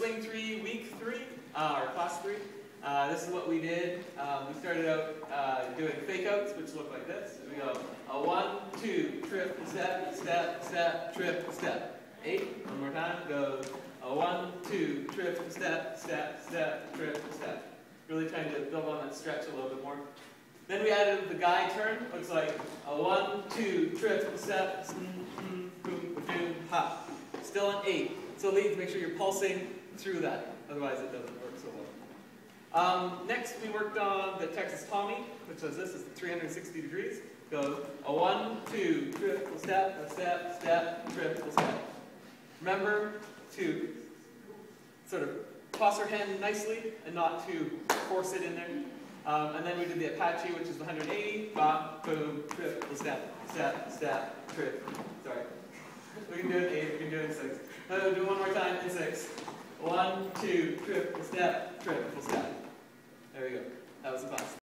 Swing 3, Week 3, or Class 3. This is what we did. We started out doing fake outs, which look like this. We go a 1, 2, trip, step, step, step, trip, step. 8, one more time, goes a 1, 2, trip, step, step, step, trip, step. Really trying to build on that stretch a little bit more. Then we added the guy turn, looks like a 1, 2, trip, step, boom, boom, ha. Still an 8. So leads, make sure you're pulsing through that, otherwise it doesn't work so well. Next, we worked on the Texas Tommy, which was this, is 360 degrees. Goes a 1, 2, triple step, a step, step, triple step. Remember to sort of toss our hand nicely and not to force it in there. And then we did the Apache, which is 180, bop, boom, triple step, step, step, trip. Sorry. We can do it in 8, we can do it in 6. No, do it one more time in 6. 1, 2, triple step, triple step.